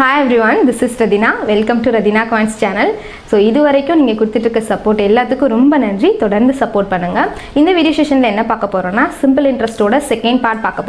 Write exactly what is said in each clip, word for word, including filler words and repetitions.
Hi everyone, this is Radhina. Welcome to Radhina Quants Channel. So, this is the support. You can support in this video session. We will simple interest second part.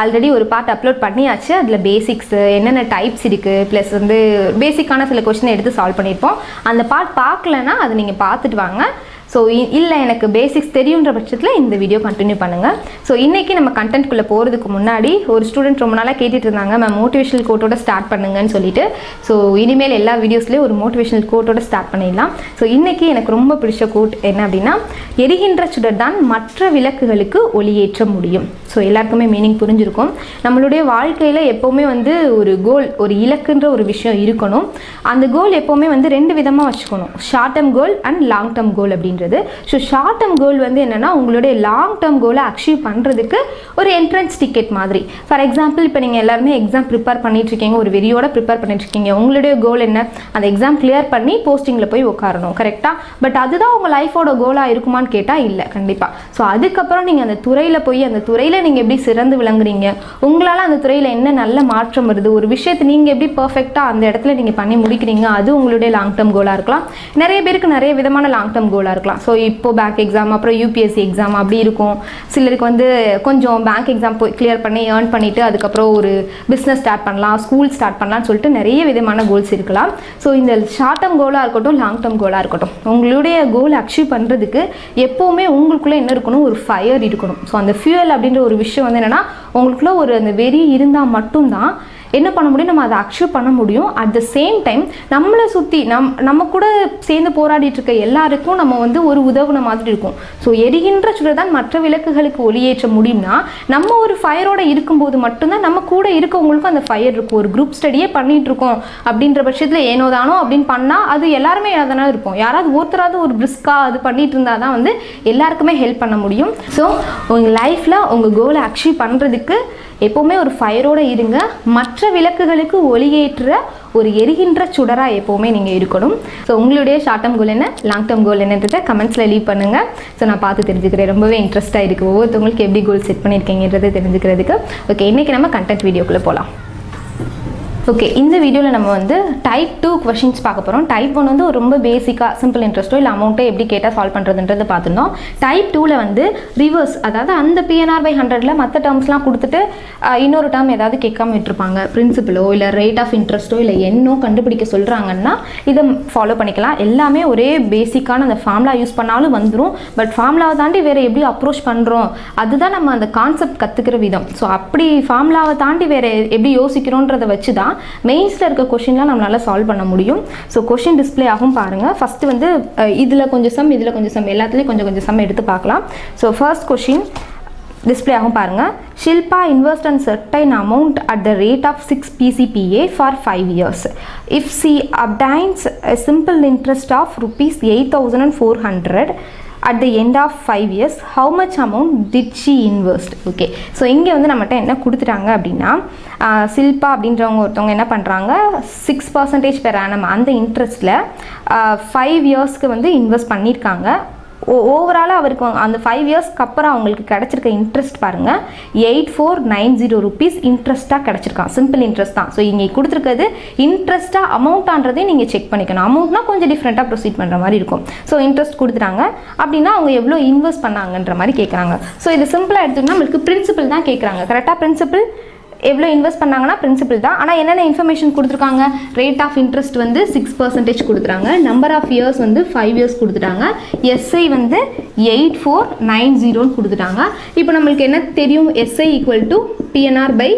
Already one part uploaded. The basics, types, plus basic question solve. And the part park lana, so illa enakku basics theriyundra pachchathla indha video continue pannunga. So innekki nama content kulla poradhukku munnadi or student romba nala kettitirundanga mam motivational quote oda start pannunga nu sollitu. So inimel ella videos la or motivational quote oda start pannidalam. So innekki enakku romba pidicha quote enna appadina erigindra sudar dhan matra vilakkugalukku oliyettra mudiyum. So ellarkume meaning purinjirukum. Nammude vaalkaiyila eppovume vandu or goal or ilakkundra or vishayam irukanum. And goal eppovume vandu rendu vidhama vechukonum, short term goal and long term goal appadina. So short term goal வந்து என்னன்னா உங்களுடைய long term goal achieve பண்றதுக்கு ஒரு entrance ticket மாதிரி. For example இப்போ நீங்க எல்லாரும் exam prepare பண்ணிட்டு இருக்கீங்க, ஒரு வெரியோட prepare பண்ணிட்டு இருக்கீங்க. உங்களுடைய goal என்ன? அந்த exam clear பண்ணி postingல போய் உட்காரணும். கரெக்ட்டா? பட் அதுதான் உங்க லைஃபோட கோலா இருக்குமான்னு கேட்டா இல்ல கண்டிப்பா. சோ அதுக்கு அப்புறம் நீங்க அந்த துறையில போய் அந்த துறையில நீங்க எப்படி சிறந்து விளங்குறீங்க? உங்களால அந்த துறையில என்ன நல்ல மாற்றம் வருது? ஒரு விஷயத்தை நீங்க எப்படி பெர்ஃபெக்ட்டா அந்த இடத்துல நீங்க பண்ணி முடிக்கிறீங்க? அது உங்களுடைய long term கோலா இருக்கலாம். நிறைய பேருக்கு நிறைய விதமான long term கோலா இருக்கலாம். So இப்போ பேங்க் எக்ஸாம் அப்புறம் U P S C exam அப்படி இருக்கும். சிலருக்கு வந்து கொஞ்சம் பேங்க் எக்ஸாம் கிளியர் பண்ணி earn பண்ணிட்டு அதுக்கு அப்புறம் ஒரு business ஸ்டார்ட் பண்ணலாம், ஸ்கூல் ஸ்டார்ட் பண்ணலாம்னு சொல்லிட்டு நிறைய விதமான goals இருக்கலாம். So இந்த ஷார்ட் டம் கோலா இருக்கட்டும், லாங் டம் கோலா இருக்கட்டும், உங்களுடைய கோல் அச்சீவ் பண்றதுக்கு எப்பவுமே உங்களுக்குள்ள என்ன இருக்கணும்? ஒரு ஃபயர் இருக்கணும். So அந்த fuel அப்படிங்கற ஒரு விஷயம் வந்து என்னன்னா உங்களுக்குள்ள ஒரு அந்த வெறி இருந்தா மட்டும் தான் என்ன பண்ண முடியும், நம்ம அதை அச்சீவ் பண்ண முடியும். அட் த சேம் டைம் நம்மளை சுற்றி நம் நம்ம கூட சேர்ந்து போராடிட்டு இருக்க எல்லாருக்கும் நம்ம வந்து ஒரு உதவுன மாதிரி இருக்கும். ஸோ எரிகின்ற சுடர் தான் மற்ற விளக்குகளுக்கு ஒளியேற்ற முடியும்னா நம்ம ஒரு ஃபயரோட இருக்கும்போது மட்டும்தான் நம்ம கூட இருக்கவங்களுக்கும் அந்த ஃபயர் இருக்கும். ஒரு குரூப் ஸ்டடியே பண்ணிட்டு இருக்கோம் அப்படின்ற பட்சத்தில் ஏனோ தானோ அப்படின்னு பண்ணால் அது எல்லாருமே அதனால இருப்போம். யாராவது ஒருத்தராவது ஒரு பிரிஸ்கா அது பண்ணிட்டு இருந்தால் தான் வந்து எல்லாருக்குமே ஹெல்ப் பண்ண முடியும். ஸோ உங்கள் லைஃப்பில் உங்கள் கோலை அச்சீவ் பண்ணுறதுக்கு எப்போவுமே ஒரு ஃபயரோட இருங்க. மற்ற விளக்குகளுக்கு ஒளியேற்ற ஒரு எரிகின்ற சுடரா எப்பவுமே நீங்க இருக்கணும். ஸோ உங்களுடைய ஷார்ட் டேர்ம் கோல் என்ன, லாங் டேர்ம் கோல் என்னன்றதை கமெண்ட்ஸ்ல லீவ் பண்ணுங்க. ஸோ நான் பார்த்து தெரிஞ்சுக்கிறேன். ரொம்பவே இன்ட்ரெஸ்டா இருக்கு ஒவ்வொருத்தவங்களுக்கு எப்படி கோல் செட் பண்ணியிருக்கீங்கன்றதை தெரிஞ்சுக்கிறதுக்கு. ஓகே, இன்னைக்கு நம்ம கண்டென்ட் வீடியோக்குள்ள போகலாம். ஓகே, இந்த வீடியோவில் நம்ம வந்து டைப் டூ கொஷின்ஸ் பார்க்க போகிறோம். டைப் ஒன் வந்து ரொம்ப பேசிக்காக சிம்பிள் இன்ட்ரெஸ்ட்டோ இல்லை அமௌண்ட்டோ எப்படி கேட்டால் சால்வ் பண்ணுறதுன்றது பார்த்துருந்தோம். டைப் டூவில் வந்து ரிவர்ஸ், அதாவது அந்த பிஎன்ஆர் பை ஹண்ட்ரடில் மற்ற டேர்ம்ஸ்லாம் கொடுத்துட்டு இன்னொரு டேர்ம் ஏதாவது கேட்காம விட்டுருப்பாங்க. பிரின்சிபலோ இல்லை ரேட் ஆஃப் இன்ட்ரெஸ்ட்டோ இல்லை என்னோ கண்டுபிடிக்க சொல்கிறாங்கன்னா இதை ஃபாலோ பண்ணிக்கலாம். எல்லாமே ஒரே பேசிக்கான அந்த ஃபார்முலா யூஸ் பண்ணாலும் வந்துடும். பட் ஃபார்முலாவை தாண்டி வேறு எப்படி அப்ரோச் பண்ணுறோம் அதுதான் நம்ம அந்த கான்செப்ட் கற்றுக்கிற விதம். ஸோ அப்படி ஃபார்முலாவை தாண்டி வேறு எப்படி யோசிக்கிறோன்றதை வச்சு தான் மெயின்ஸ்ல இருக்க क्वेश्चनலாம் நம்மளால சால்வ் பண்ண முடியும். சோ क्वेश्चन டிஸ்ப்ளே ஆகும் பாருங்க. ஃபர்ஸ்ட் வந்து இதுல கொஞ்சம் சம் இதுல கொஞ்சம் சம் எல்லாத்துலயும் கொஞ்சம் கொஞ்சம் சம் எடுத்து பார்க்கலாம். சோ ஃபர்ஸ்ட் क्वेश्चन டிஸ்ப்ளே ஆகும் பாருங்க. Shilpa invested an certain amount at the rate of six P C P A for five years. If she obtains a simple interest of rupees eight thousand four hundred at the end of five years, how much amount did she invest? Okay, so இங்க வந்து நம்மட்ட என்ன கொடுத்துட்டாங்க அப்படினா சில்பா அப்படின்றவங்க ஒருத்தவங்க என்ன பண்ணுறாங்க, சிக்ஸ் பர்சன்டேஜ் பெர் ஆனம் அந்த இன்ட்ரெஸ்ட்டில் ஃபைவ் இயர்ஸ்க்கு வந்து இன்வெஸ்ட் பண்ணியிருக்காங்க. ஓ ஓவராலாக அவருக்கு அந்த ஃபைவ் இயர்ஸ்க்கு அப்புறம் அவங்களுக்கு கிடச்சிருக்க இன்ட்ரெஸ்ட் பாருங்கள், eight four nine zero rupees இன்ட்ரெஸ்ட்டாக கிடச்சிருக்கான். சிம்பிள் இன்ட்ரெஸ்ட் தான். ஸோ இங்கே கொடுத்துருக்கிறது இன்ட்ரெஸ்ட்டாக அமௌண்ட்டான்றதே நீங்கள் செக் பண்ணிக்கணும். அமௌண்ட்னா கொஞ்சம் டிஃப்ரெண்ட்டாக ப்ரொசீட் பண்ணுற மாதிரி இருக்கும். ஸோ இன்ட்ரெஸ்ட் கொடுத்துட்டாங்க அப்படின்னா அவங்க எவ்வளோ இன்வெஸ்ட் பண்ணாங்கன்ற மாதிரி கேட்குறாங்க. ஸோ இது சிம்பிளாக எடுத்துக்கிட்டோம்னா நம்மளுக்கு பிரின்சிபல் தான் கேட்குறாங்க. கரெக்டாக பிரின்சிபல் எவ்வளோ இன்வெஸ்ட் பண்ணாங்கன்னா பிரின்சிபல் தான். ஆனால் என்னென்ன இன்ஃபர்மேஷன் கொடுத்துருக்காங்க, ரேட் ஆஃப் இன்ட்ரெஸ்ட் வந்து சிக்ஸ் பர்சன்டேஜ் கொடுத்துட்டாங்க, நம்பர் ஆஃப் இயர்ஸ் வந்து ஃபைவ் இயர்ஸ் கொடுத்துட்டாங்க, எஸ்ஐ வந்து எயிட் ஃபோர் நைன் ஜீரோன்னு கொடுத்துட்டாங்க. இப்போ நம்மளுக்கு என்ன தெரியும், SI equal to PNR by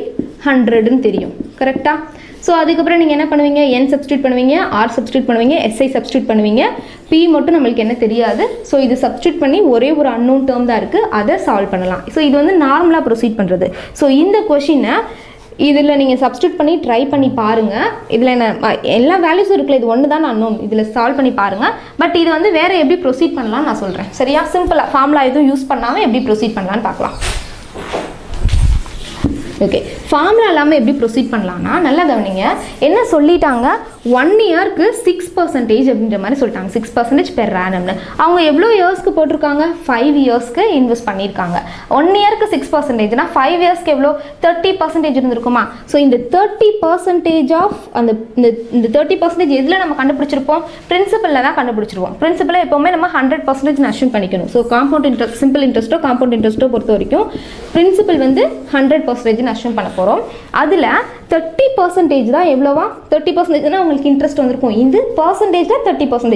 ஹண்ட்ரடுன்னு தெரியும். கரெக்டாக? ஸோ அதுக்கப்புறம் நீங்கள் என்ன பண்ணுவீங்க, என் சப்ஸ்டியூட் பண்ணுவீங்க, ஆர் சப்ஸ்டியூட் பண்ணுவீங்க, எஸ்ஐ சப்ஸ்டியூட் பண்ணுவீங்க. பி மட்டும் நம்மளுக்கு என்ன தெரியாது. ஸோ இது சப்ஸ்டியூட் பண்ணி ஒரே ஒரு அன்னோன் டேர்ம் தான் இருக்குது, அதை சால்வ் பண்ணலாம். ஸோ இது வந்து நார்மலாக ப்ரொசீட் பண்ணுறது. ஸோ இந்த கொஷினை இதில் நீங்கள் சப்ஸ்டியூட் பண்ணி ட்ரை பண்ணி பாருங்கள். இதில் என்ன எல்லா வேல்யூஸும் இருக்குல்ல, இது ஒன்று தான் அன்னோன், இதில் சால்வ் பண்ணி பாருங்கள். பட் இது வந்து வேறு எப்படி ப்ரொசீட் பண்ணலாம்னு நான் சொல்கிறேன். சரியா? சிம்பிளாக ஃபார்முலா எதுவும் யூஸ் பண்ணாமல் எப்படி ப்ரொசீட் பண்ணலான்னு பார்க்கலாம். Okay, formula laame eppadi proceed pannalana nalla gavuninga enna sollitaanga one year ku six percentage அப்படிங்கற மாதிரி சொல்றாங்க six percent per annum னு அவங்க எவ்ளோ years க்கு போட்டுருக்காங்க five years க்கு invest பண்ணிருக்காங்க one year க்கு six percent னா five years க்கு எவ்ளோ thirty percent இருந்திருக்குமா சோ இந்த thirty percent ஆஃப் அந்த இந்த thirty percent எதுல நம்ம கண்டுபிடிச்சிருப்போம் principal-ல தான் கண்டுபிடிச்சிருவோம் principal-ல எப்பவுமே நம்ம one hundred percent னு assume பண்ணிக்கணும் சோ compound interest simple interest-ஓ compound interest-ஓ பொறுத்தவரைக்கும் principal வந்து one hundred percent னு assume பண்ண போறோம் அதுல thirty percent தான் எவ்ளோவா thirty percent னா உங்களுக்கு interest வந்திருக்கும் இந்த percentage ல thirty percent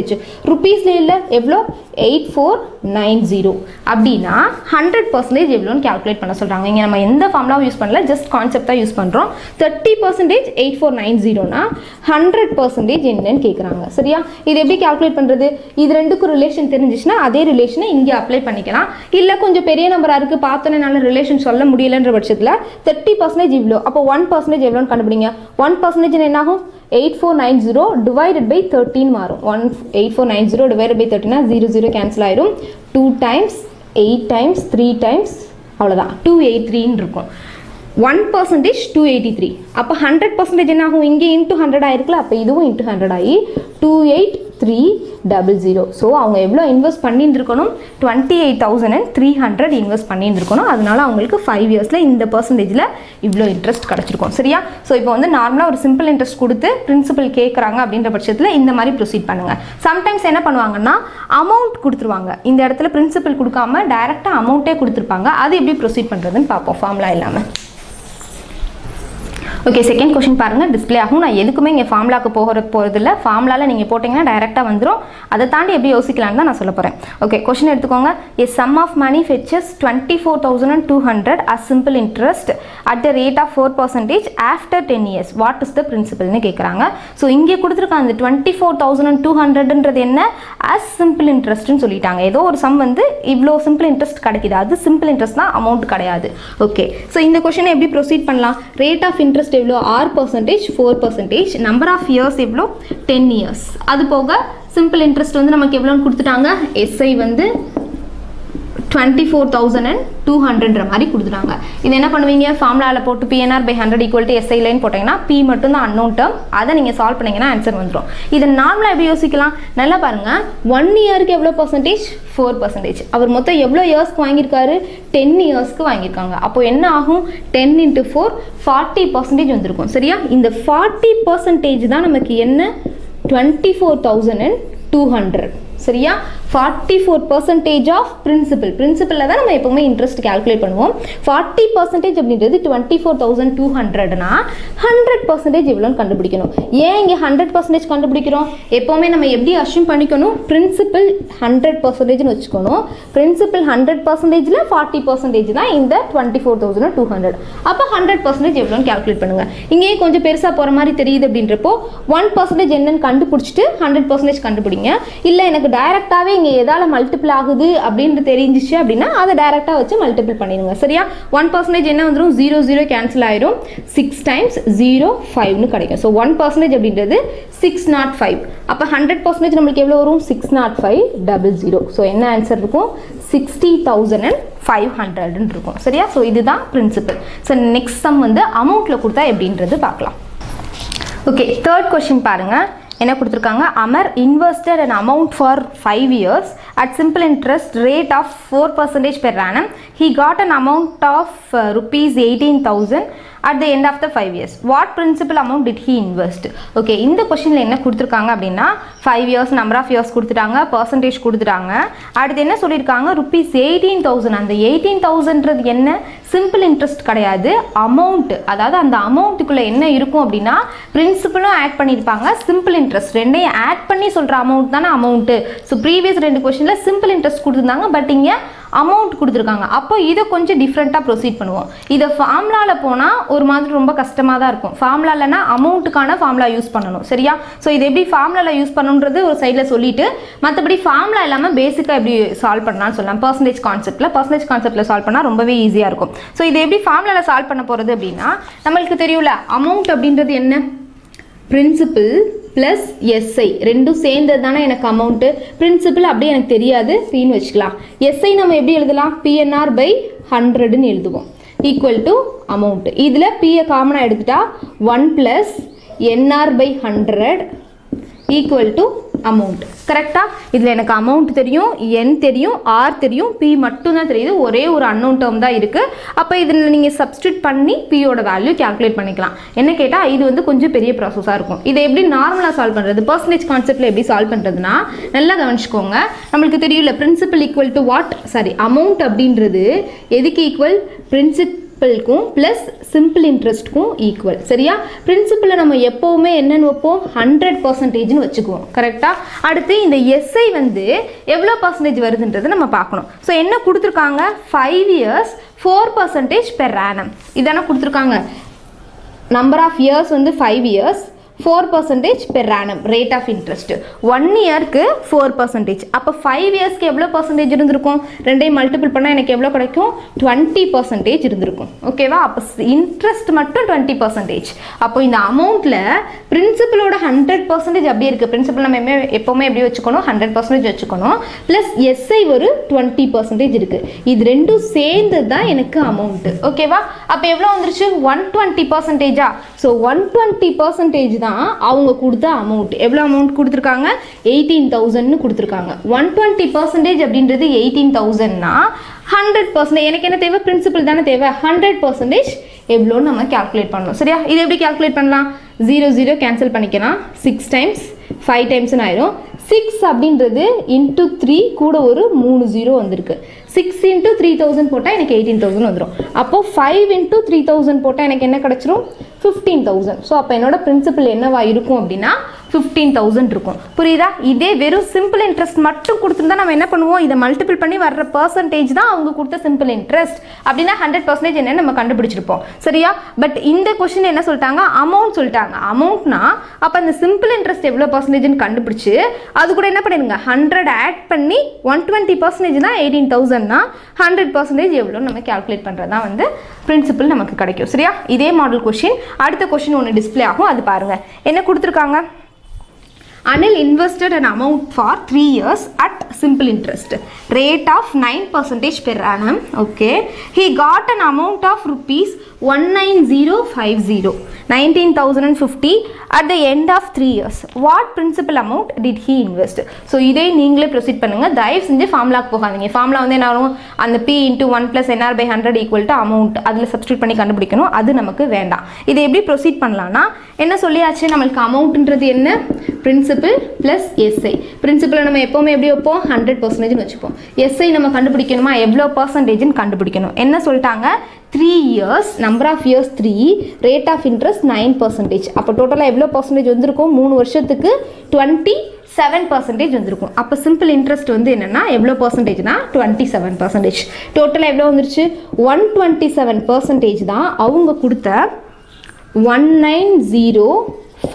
rupees ல இல்ல எவ்ளோ eighty-four ninety அப்படினா one hundred percent எவ்ளோன்னு கால்குலேட் பண்ண சொல்றாங்க இங்க நம்ம எந்த ஃபார்முலாவை யூஸ் பண்ணல just கான்செப்ட்டா யூஸ் பண்றோம் thirty percent eighty-four ninety னா one hundred percent என்னன்னு கேக்குறாங்க சரியா இது எப்படி கால்குலேட் பண்றது இது ரெண்டுக்கு ரிலேஷன் தெரிஞ்சினா அதே ரிலேஷனை இங்க அப்ளை பண்ணிக்கலாம் இல்ல கொஞ்சம் பெரிய நம்பரா இருக்கு பார்த்தேனால ரிலேஷன் சொல்ல முடியலன்ற பட்சத்துல thirty percent இவ்ளோ அப்ப one percent எவ்ளோன்னு கண்டுபிடிங்க one percent என்ன ஆகும் eighty-four ninety divided by thirteen मारूं one eighty-four ninety divided by thirteen ना zero zero cancel आयरूं two times eight times three times अवलदा two eighty-three इन रुको one percentage two eighty-three अप one hundred percent ना हो इंगे into one hundred आयर कल अप इधो into one hundred आई two eighty-three hundred so அவங்க எவ்ளோ இன்வெஸ்ட் பண்ணியிருக்கணும் twenty-eight thousand three hundred invest பண்ணியிருக்கணும் அதனால அவங்களுக்கு five years ல இந்த परसेंटेजல இவ்ளோ இன்ட்ரஸ்ட் கிடைச்சிருக்கும் சரியா சோ இப்போ வந்து நார்மலா ஒரு சிம்பிள் இன்ட்ரஸ்ட் கொடுத்து பிரின்சிபல் கேக்குறாங்க அப்படின்ற பட்சத்துல இந்த மாதிரி ப்ரோசீட் பண்ணுங்க sometimes என்ன பண்ணுவாங்கன்னா amount கொடுத்துருவாங்க இந்த இடத்துல பிரின்சிபல் கொடுக்காம டைரக்ட்டா amount-ஏ கொடுத்துருப்பாங்க அது எப்படி ப்ரோசீட் பண்றதுன்னு பாப்போம் ஃபார்முலா இல்லாம Okay, second question பாருங்க display ஆகும் நான் எதுக்குமே இங்க ஃபார்முலாக்கு போகற போறது இல்ல ஃபார்முலால நீங்க போட்டீங்கன்னா டைரக்டா வந்துரும் அத தாண்டி எப்படி யோசிக்கலாம் தான் நான் சொல்ல போறேன் ஓகே क्वेश्चन எடுத்துக்கோங்க a sum of money fetches twenty-four thousand two hundred as simple interest at the rate of four percent after ten years what is the principal னு கேக்குறாங்க சோ இங்க கொடுத்திருக்க அந்த twenty-four thousand two hundred ன்றது என்ன as simple interest னு சொல்லிட்டாங்க ஏதோ ஒரு sum வந்து இவ்ளோ simple interest கிடைக்குது அது simple interest தான் amount கிடையாது ஓகே சோ இந்த क्वेश्चन எப்படி proceed பண்ணலாம் rate of interest R percentage four percentage number of years எவ்ளோ ten years அது போக simple interest வந்து நமக்கு எவ்ளோன்னு கொடுத்துட்டாங்க S I வந்து twenty-four thousand two hundred மாதிரி கொடுத்துட்டாங்க இது என்ன பண்ணுவீங்க ஃபார்முலால போட்டு P N R by one hundred equal to S I line போட்டீங்கன்னா P மட்டும் தான் unknown term அத நீங்க சால்வ் பண்ணீங்கன்னா ஆன்சர் வந்துரும் இது நார்மலா எப்படி யோசிக்கலாம் நல்லா பாருங்க one year க்கு எவ்ளோ percentage four percent அவர் மொத்தம் எவ்ளோ years க்கு வாங்கி இருக்காரு ten years க்கு வாங்கி இருக்காங்க அப்போ என்ன ஆகும் ten into four forty percent வந்திருக்கும் சரியா இந்த forty percent தான் நமக்கு என்ன twenty-four thousand two hundred சரியா forty-four percent of principal principal la da nama epovume interest calculate பண்ணுவோம் forty percent அப்படிங்கிறது twenty-four thousand two hundred னா one hundred percent இவ்ளோன்னு கண்டுபிடிக்கணும் ஏன் இங்க one hundred percent கண்டுபிடிக்கிறோம் எப்பவுமே நம்ம எப்படி assume பண்ணிக்கணும் principal one hundred percent னு வெச்சுக்கணும் principal one hundred percent ல forty percent தான் இந்த twenty-four thousand two hundred அப்ப one hundred percent இவ்ளோன்னு calculate பண்ணுங்க இங்கயே கொஞ்சம் பெருசா போற மாதிரி தெரியுது அப்படின்றப்போ one percent என்னன்னு கண்டுபிடிச்சிட்டு one hundred percent கண்டுபிடிங்க இல்ல எனக்கு டைரக்டாவே ஏதால மல்டிபிள் ஆகுது அப்படினு தெரிஞ்சிச்சு அப்படினா அத டைரக்டா வச்சு மல்டிபிள் பண்ணிடுங்க சரியா one percent என்ன வந்துரும் zero zero கேன்சல் ஆயிரும் six times zero five னு கிடைக்கும் சோ one percent அப்படிங்கிறது six oh five அப்ப one hundred percent நமக்கு எவ்வளவு வரும் six oh five zero zero so என்ன ஆன்சர் இருக்கும் sixty thousand five hundred ன்னு இருக்கும் சரியா சோ இதுதான் பிரின்சிபல் சோ நெக்ஸ்ட் சம் வந்து amountல கொடுத்தா எப்படின்றது பார்க்கலாம் ஓகே third question பாருங்க என்ன கொடுத்திருக்காங்க Amar invested an amount for five years at simple interest rate of four percent per annum he got an amount of uh, rupees eighteen thousand at the end of the five years what principal amount did he invest okay இந்த क्वेश्चनல என்ன கொடுத்திருக்காங்க அப்படினா five years number of years கொடுத்துட்டாங்க percentage கொடுத்துட்டாங்க அடுத்து என்ன சொல்லிருக்காங்க rupees eighteen thousand அந்த eighteen thousand ன்றது என்ன simple interest கிடையாது amount அதாவது அந்த amountக்குள்ள என்ன இருக்கும் அப்படினா principal-ம் ஆட் பண்ணிருப்பாங்க simple interest ரெண்டையும் ஆட் பண்ணி சொல்ற amount தான amount so previous ரெண்டு क्वेश्चनல simple interest கொடுத்திருந்தாங்க பட் இங்க amount கொடுத்திருக்காங்க அப்ப இத கொஞ்சம் different-ஆ proceed பண்ணுவோம் இத ஃபார்முலால போனா ஒரு மாதிரி ரொம்ப கஷ்டமா தான் இருக்கும் ஃபார்முலாலனா amount-க்கான ஃபார்முலா யூஸ் பண்ணனும் சரியா சோ இது எப்படி ஃபார்முலால யூஸ் பண்ணனும்ன்றது ஒரு சைடுல சொல்லிட்டு மத்தபடி ஃபார்முலா இல்லாம பேசிக்கா எப்படி சால்வ் பண்ணலாம்னு சொல்லலாம் percentage conceptல percentage conceptல சால்வ் பண்ணா ரொம்பவே ஈஸியா இருக்கும் சோ இது எப்படி ஃபார்முலால சால்வ் பண்ண போறது அப்படினா நமக்கு தெரியும்ல amount அப்படிங்கிறது என்ன principal plus S I ரெண்டும் சேர்ந்தது தான எனக்கு amount principal அப்படியே எனக்கு தெரியாது P னு வெச்சுக்கலாம் S I நாம எப்படி எழுதலாம் P N R by one hundred னு எழுதுவோம் equal to amount. This P common one plus N R by one hundred equal to amount. Correct? This is amount, N, R, P is one unknown term. Then you substitute P value calculate. This is a process. This is normal solve. The percentage concept is solved. We principal equal to what? Sorry, amount is equal principal plus simple interest equal. சரியா? Principle நம்ம எப்பவுமே என்ன வைப்போம் one hundred percent னு வெச்சுக்குவோம். கரெக்ட்டா? அடுத்து இந்த S I வந்து எவ்வளவு percentage வருதுன்றதை நம்ம பார்க்கணும். சோ என்ன கொடுத்திருக்காங்க? five years four percent per annum. இதான கொடுத்திருக்காங்க. Number of years வந்து five years four percent per annum rate of interest. one year ku four percent. Appo five years ku evlo percentage irundirukum? two multiple panna enak evlo kedaikum? twenty percent irundirukum. Okay va? Appo interest mattum twenty percent. Appo indha amount la principal oda one hundred percent appadi irukku. Principal nam eppovume appadi vechukonum one hundred percent vechukonum plus S I oru twenty percent irukku. Idu rendu sendadha enakku amount. Okay va? Appo evlo vandiruchu one hundred twenty percent ah. So one hundred twenty percent da avanga kudutha amount evlo amount kuduthirukanga eighteen thousand nu kuduthirukanga one hundred twenty percent அப்படிங்கிறது eighteen thousand னா one hundred percent எனக்கு என்ன தேவை principal தான தேவை one hundred percent evlo நம்ம calculate பண்ணனும் சரியா இது எப்படி calculate பண்ணலாம் zero zero cancel பண்ணிக்கலாம் six times five times னா ஆயிடும் six அப்படிங்கிறது into three கூட ஒரு three zero வந்திருக்கு six into three thousand போட்டா எனக்கு eighteen thousand வந்துரும் அப்போ five into three thousand போட்டா எனக்கு என்ன கிடைச்சிரும் fifteen thousand சோ அப்ப என்னோட principal என்னவா இருக்கும் அப்படினா fifteen thousand இருக்கும் புரியுதா இதே வெறும் simple interest மட்டும் கொடுத்திருந்தா நாம என்ன பண்ணுவோம் இத மல்டிபிள் பண்ணி வர்ற percentage தான் அவங்க கொடுத்த simple interest அப்படினா one hundred percent என்ன நம்ம கண்டுபிடிச்சிருப்போம் சரியா பட் இந்த क्वेश्चन என்ன சொல்றாங்க amount சொல்றாங்க amountனா அப்ப அந்த simple interest எவ்வளவு percentage ன்னு கண்டுபிடிச்சு அது கூட என்ன பண்ணுங்க one hundred add பண்ணி one hundred twenty percent தான் eighteen thousand one hundred percent எவ்வளவு நம்ம கால்குலேட் பண்றதா வந்து பிரின்சிபிள் நமக்கு கிடைக்கும் சரியா இதே மாடல் क्वेश्चन அடுத்த क्वेश्चन ஒன்னு டிஸ்ப்ளே ஆகும் அது பாருங்க என்ன கொடுத்திருக்காங்க Anil invested an amount for three years at simple interest. Rate of nine percent per annum. Okay. He got an amount of rupees one nine zero five zero. nineteen thousand fifty at the end of three years. What principal amount did he invest? So, this you proceed with. Dives in the formula. Formula is P into one plus N R by one hundred equal to amount. That is substitute. That is how we proceed. What do we say? Amount is principal. Plus S I. Principal நம்ம எப்பவுமே எப்படி வைப்போம் one hundred percent னு வெச்சுப்போம். S I நம்ம கண்டுபிடிக்கணுமா எவ்வளவு percentage ன்னு கண்டுபிடிக்கணும். என்ன சொல்றாங்க three years number of years three rate of interest nine percent. அப்ப டோட்டலா எவ்வளவு percentage வந்திருக்கும் three வருஷத்துக்கு twenty-seven percent வந்திருக்கும். அப்ப simple interest வந்து என்னன்னா எவ்வளவு percentage னா twenty-seven percent. டோட்டலா எவ்வளவு வந்திருச்சு one hundred twenty-seven percent தான் அவங்க கொடுத்த one nine zero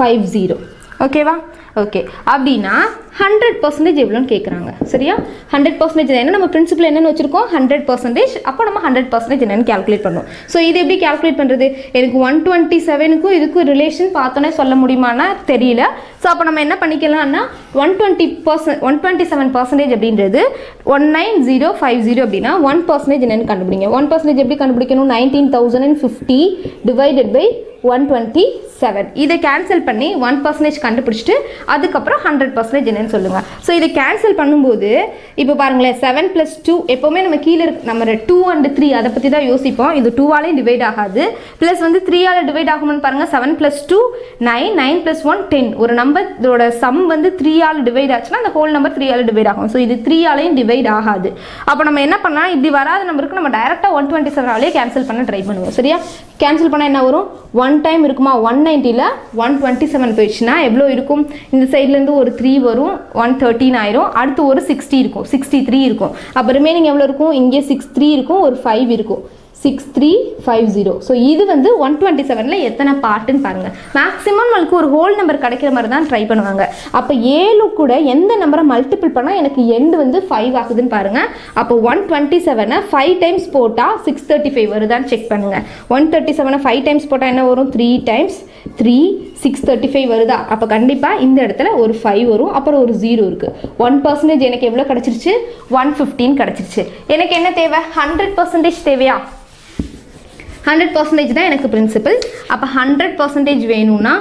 five zero. ஓகேவா okay அப்படினா one hundred percent எவ்வளவுன்னு கேக்குறாங்க சரியா one hundred percent என்ன நம்ம பிரின்சிபல் என்னன்னு வச்சிருக்கோம் one hundred percent அப்ப நம்ம one hundred percent என்னன்னு கால்குலேட் பண்ணுவோம் சோ இது எப்படி கால்குலேட் பண்றது எனக்கு one twenty-seven க்கு இதுக்கு ரிலேஷன் பார்த்தனே சொல்ல முடியுமானா தெரியல சோ அப்ப நம்ம என்ன பண்ணிக்கலாம்னா one hundred twenty percent one hundred twenty-seven percent அப்படிங்கிறது one nine zero five zero அப்படினா one percent என்னன்னு கண்டுபிடிங்க one percent எப்படி கண்டுபிடிக்கணும் nineteen thousand fifty divided by one twenty-seven. This cancel பண்ணி one percent கண்டுபிடிச்சிட்டு அதுக்கு அப்புறம் one hundred percent என்னன்னு சொல்லுங்க. சோ இத கேன்சல் பண்ணும்போது இப்போ பாருங்க seven plus two எப்பவுமே நம்ம கீழ நம்ம two and three அத பத்தி தான் யோசிப்போம். இது two ஆல டிவைட் ஆகாது. பிளஸ் வந்து three ஆல டிவைட் ஆகும்னு பாருங்க seven plus two nine nine plus one ten. ஒரு நம்பரோட sum வந்து three ஆல டிவைட் ஆச்சுனா அந்த whole number three ஆல டிவைட் ஆகும். சோ இது three ஆலயும் டிவைட் ஆகாது. அப்ப நம்ம என்ன பண்ணலாம் இப்படி வராத நம்பருக்கு நம்ம டைரக்ட்டா one twenty-seven ஆலயே கேன்சல் பண்ண ட்ரை பண்ணுவோம். சரியா? கேன்சல் பண்ணா என்ன வரும்? one time இருக்குமா one ninety ல one twenty-seven போயிடுச்சுனா எவ்வளவு இருக்கும் இந்த சைடுல இருந்து ஒரு three வரும் one thirteen ஆயிரும் அடுத்து ஒரு sixty இருக்கும் sixty-three இருக்கும் அப்ப ரிமைனிங் எவ்வளவு இருக்கும் இங்கே sixty-three இருக்கும் ஒரு five இருக்கும் sixty-three fifty so இது வந்து one twenty-seven ல எத்தனை பார்ட் ன்னு பாருங்க maximum நமக்கு ஒரு ஹோல் நம்பர் கிடைக்கிற மாதிரி தான் ட்ரை பண்ணுவாங்க அப்ப seven கூட எந்த நம்பரை மல்டிபிள் பண்ணா எனக்கு எண்ட் வந்து five ஆகுதுன்னு பாருங்க அப்ப one twenty-seven five times போட்டா six thirty-five வருதான்னு செக் பண்ணுங்க one thirty-seven five times போட்டா என்ன வரும் three times three six thirty-five வருதா அப்ப கண்டிப்பா இந்த இடத்துல ஒரு five வரும் அப்புறம் ஒரு zero இருக்கு one percent எனக்கு எவ்வளவு கிடைச்சிருச்சு one fifteen கிடைச்சிருச்சு எனக்கு என்ன தேவை one hundred percent தேவையா hundred percent தான் எனக்கு principal. அப்ப hundred percent வேணும்னா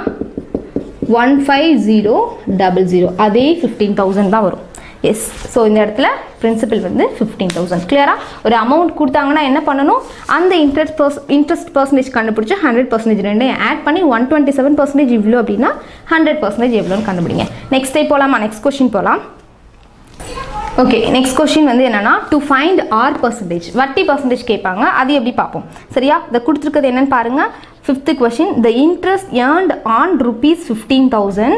one five zero zero zero அதே fifteen thousand தான் வரும். Yes, so in the principal fifteen thousand. Clear? Or amount கொடுத்தாங்கனா என்ன பண்ணனும்? அந்த interest interest percentage கண்டுபிடிச்சு hundred percent ரெண்டே add பண்ணி one twenty-seven percent இவ்ளோ அப்படினா hundred percent எவ்வளவுன்னு கண்டுபிடிங்க. Next step போலாமா? Next question போலாம். Okay, next question வந்து என்னன்னா to find r percentage. வட்டி percentage கேட்பாங்க. அது எப்படி பாப்போம்? சரியா? இத கொடுத்திருக்கிறது என்னன்னு பாருங்க. Fifth question, the interest earned on rupees fifteen thousand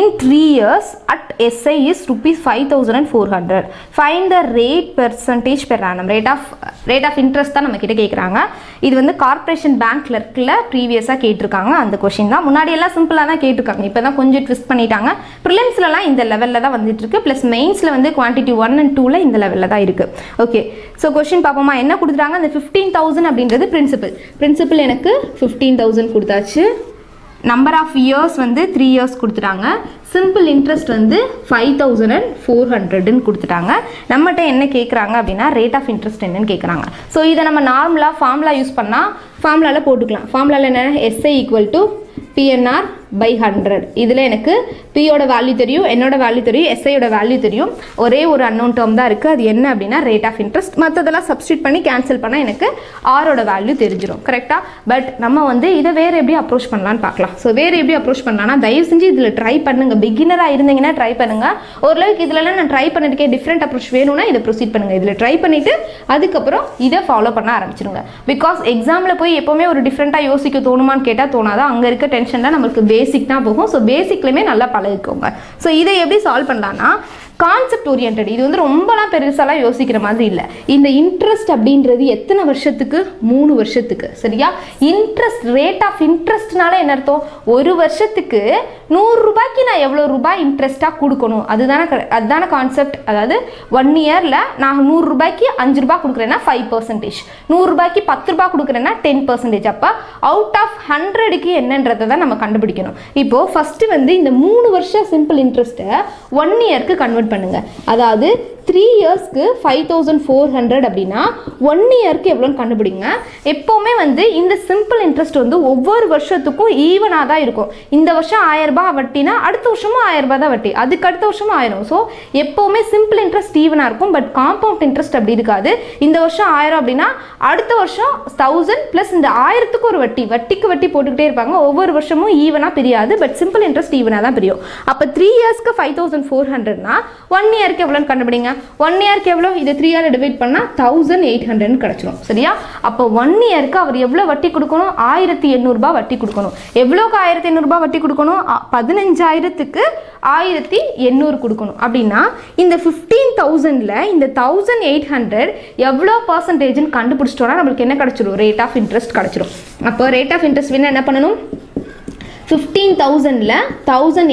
in three years at S I is rupees five thousand four hundred. Find the rate percentage per annum. Rate of rate of interest தான் நம்ம கிட்ட கேக்குறாங்க. இது வந்து corporation bank clerkல previously கேட்டிருக்காங்க அந்த question தான். முன்னாடி எல்லாம் சிம்பிளா தான் கேட்டிருக்காங்க. இப்போதான் கொஞ்சம் twist பண்ணிட்டாங்க. Prelims லலாம் இந்த லெவல்ல தான் வந்துட்டு இருக்கு. Plus mains ல வந்து quantity one and two ல இந்த லெவல்ல தான் இருக்கு. Okay. So question பாப்போமா என்ன கொடுத்துறாங்க? அந்த fifteen thousand அப்படிங்கிறது principal. Principal எனக்கு fifteen thousand கொடுத்தாச்சு. Number of years வந்து three years கொடுத்துட்டாங்க. Simple interest வந்து five thousand four hundred ன்னு கொடுத்துட்டாங்க. நம்மட்ட என்ன கேக்குறாங்க அப்படினா rate of interest என்னன்னு கேக்குறாங்க. சோ இத நம்ம நார்மலா ஃபார்முலா யூஸ் பண்ணா ஃபார்முலால போட்டுக்கலாம். ஃபார்முலால என்ன? S I equal to P N R by one hundred. இதுல எனக்கு P ஓட வேல்யூ தெரியும், N ஓட வேல்யூ தெரியும், S I ஓட வேல்யூ தெரியும். ஒரே ஒரு unknown term தான் இருக்கு. அது என்ன அப்படினா rate of interest. மத்ததெல்லாம் சப்ஸ்டிட் பண்ணி கேன்சல் பண்ணா எனக்கு R ஓட வேல்யூ தெரிஞ்சிரும். கரெக்ட்டா? பட் நம்ம வந்து இத வேற எப்படி அப்ரோச் பண்ணலாம்னு பார்க்கலாம். சோ வேற எப்படி அப்ரோச் பண்ணலாம்னா தயவு செஞ்சு இதுல ட்ரை பண்ணுங்க. Beginner ah irundinga try pannunga orlavukku idhilla na try pannadike different approach venuna idha proceed pannunga idhilla try pannite adukaprom idha follow panna aarambichirunga because exam la poi epovume oru different ah yosikku thonuma nu ketta thonada anga irukka tension la namakku basic da pogum so basic leme nalla palagikonga so idha eppadi solve pannalana concept oriented இது வந்து ரொம்பலாம் பெருசாலாம் யோசிக்கிற மாதிரி இல்ல. இந்த interest அப்படிங்கிறது எத்தனை வருஷத்துக்கு? மூணு வருஷத்துக்கு. சரியா? இன்ட்ரஸ்ட் ரேட் ஆஃப் இன்ட்ரஸ்ட்னால என்ன அர்த்தம்? ஒரு வருஷத்துக்கு நூறு ரூபாய்க்கு நான் எவ்வளவு ரூபாய் இன்ட்ரஸ்டா கொடுக்கணும்? அதுதான அதுதான கான்செப்ட். அதாவது one year ல நான் நூறு ரூபாய்க்கு அஞ்சு ரூபாய் கொடுக்கறேன்னா five percent, நூறு ரூபாய்க்கு பத்து ரூபாய் கொடுக்கறேன்னா ten percent. அப்ப அவுட் ஆஃப் hundred க்கு என்னன்றதை தான் நம்ம கண்டுபிடிக்கணும். இப்போ ஃபர்ஸ்ட் வந்து இந்த மூணு வருஷ சிம்பிள் இன்ட்ரஸ்ட் one year க்கு கன்வர்ட் பண்ணுங்க. அதாவது three years க்கு five thousand four hundred அப்படினா one year க்கு எவ்வளவு கண்டுபிடிங்க. எப்பவுமே வந்து இந்த சிம்பிள் இன்ட்ரஸ்ட் வந்து ஒவ்வொரு வருஷத்துக்கும் ஈவனா தான் இருக்கும். இந்த வருஷம் ஆயிரம் ரூபாய் வட்டினா அடுத்த வருஷமும் ஆயிரம் ரூபாய் தான் வட்டி. அதுக்கு அடுத்த வருஷமும் ஆயிரம். சோ எப்பவுமே சிம்பிள் இன்ட்ரஸ்ட் ஈவனா இருக்கும். பட் காம்பவுண்ட் இன்ட்ரஸ்ட் அப்படி இருக்காது. இந்த வருஷம் ஆயிரம் அப்படினா அடுத்த வருஷம் one thousand + இந்த ஆயிரம் க்கு ஒரு வட்டி வட்டிக்கு வட்டி போட்டுக்கிட்டே இருப்பாங்க. ஒவ்வொரு வருஷமும் ஈவனா பிரியாது. பட் சிம்பிள் இன்ட்ரஸ்ட் ஈவனா தான் பிரியும். அப்ப three years க்கு five thousand four hundred னா one year க்கு எவ்வளவு கண்டுபிடிங்க. one year க்கு எவ்வளவு? இது three ஆல டிவைட் பண்ணா eighteen hundred ன்னு கிடைச்சிரும். சரியா? அப்ப one year க்கு அவர் எவ்வளவு வட்டி கொடுக்கணும்? eighteen hundred ரூபாய் வட்டி கொடுக்கணும். எவ்வளவுக்கு eighteen hundred ரூபாய் வட்டி கொடுக்கணும்? பதினஞ்சாயிரம் க்கு eighteen hundred கொடுக்கணும். அப்படினா இந்த fifteen thousand ல இந்த eighteen hundred எவ்வளவு percentage ன்னு கண்டுபிடிச்சிட்டோம்னா நமக்கு என்ன கிடைச்சிரும்? ரேட் ஆஃப் இன்ட்ரஸ்ட் கிடைச்சிரும். அப்ப ரேட் ஆஃப் இன்ட்ரஸ்ட் வேணா என்ன பண்ணனும்? fifteen thousand ல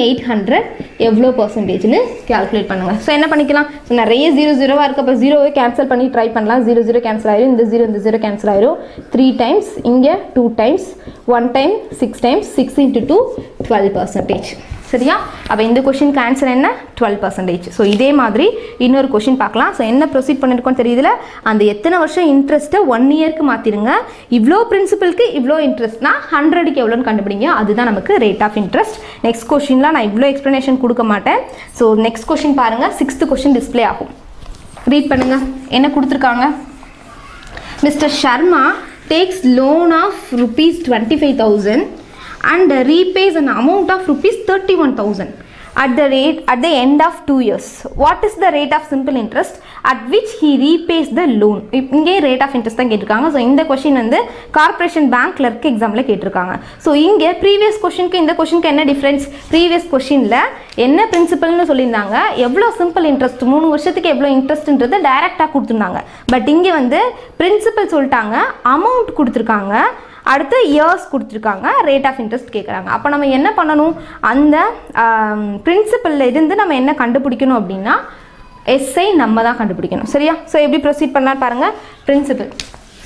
eighteen hundred எவ்வளோ percentage ன்னு calculate பண்ணுங்க. சோ என்ன பண்ணிக்கலாம்? சோ நிறைய zero zero வா இருக்கப்ப zero-வை cancel பண்ணி ட்ரை பண்ணலாம். zero zero cancel ஆயிரும். இந்த zero இந்த zero cancel ஆயிரும். three times இங்க two times one time six times six into two twelve percent. சரியா? அப்ப இந்த क्वेश्चनக்கு answer என்ன? twelve percent. சோ இதே மாதிரி இன்னொரு क्वेश्चन பார்க்கலாம். சோ என்ன ப்ரோசீட் பண்ணிருக்கோம் தெரியுதுல? அந்த எத்தனை வருஷம் இன்ட்ரஸ்ட் one year க்கு மாத்திடுங்க. இவ்ளோ principal க்கு இவ்ளோ இன்ட்ரஸ்ட்னா hundred க்கு எவ்வளவுன்னு கண்டுபிடிங்க. அதுதான் நமக்கு rate of interest. Next questionல நான் இவ்ளோ explanation கொடுக்க மாட்டேன். சோ next question பாருங்க. sixth question display ஆகும். read பண்ணுங்க. என்ன கொடுத்திருக்காங்க? Mister Sharma takes loan of rupees twenty-five thousand and repays an amount of rupees thirty-one thousand at the rate at the end of two years. What is the rate of simple interest at which he repays the loan? இங்கே rate of interest தான் கேட்டிருக்காங்க. So இந்த question வந்து corporation bank clerk எக்ஸாம்ல கேட்டிருக்காங்க. So இங்க previous questionக்கு இந்த questionக்கு என்ன டிஃபரன்ஸ்? previous questionல என்ன principle ன்னு சொல்லிருந்தாங்க? எவ்வளவு simple interest மூணு வருஷத்துக்கு எவ்வளவு interestன்றது டைரக்ட்டா கொடுத்துட்டாங்க. பட் இங்க வந்து principle சொல்லிட்டாங்க, amount கொடுத்திருக்காங்க, அடுத்து years கொடுத்திருக்காங்க, rate of interest கேக்குறாங்க. அப்ப நம்ம என்ன பண்ணனும்? அந்த principleல இருந்து நம்ம என்ன கண்டுபிடிக்கணும் அப்படினா S I நம்ம தான் கண்டுபிடிக்கணும். சரியா? சோ எப்படி ப்ரோசீட் பண்ணலாம் பாருங்க. principle,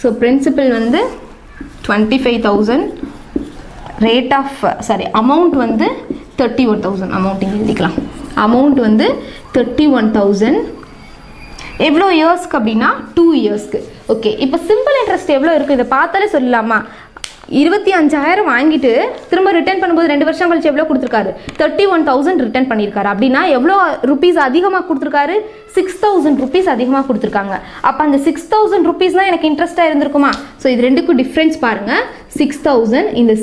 சோ principle வந்து twenty-five thousand, rate of sorry amount வந்து thirty-one thousand. amount இங்க எழுதிக்கலாம். amount வந்து thirty-one thousand. எவ்வளவு years க்கு அப்படினா two years க்கு. ஓகே, இப்போ சிம்பிள் இன்ட்ரஸ்ட் எவ்வளவு இருக்கு இத பார்த்தாலே சொல்லலாமா? twenty-five thousand வாங்கிட்டு திரும்ப ரிட்டர்ன் பண்ணும்போது ரெண்டு வருஷம் கழிச்சு எவ்வளவு கொடுத்திருக்காரு thirty-one thousand ரிட்டர்ன் பண்ணிருக்காரு அப்படினா எவ்வளவு rupees அதிகமா கொடுத்திருக்காரு six thousand rupees அதிகமா கொடுத்திருக்காங்க அப்ப அந்த six thousand rupees தான் எனக்கு இன்ட்ரஸ்டா இருந்திருக்குமா சோ இது ரெண்டுக்கு டிஃபரன்ஸ் பாருங்க six thousand in the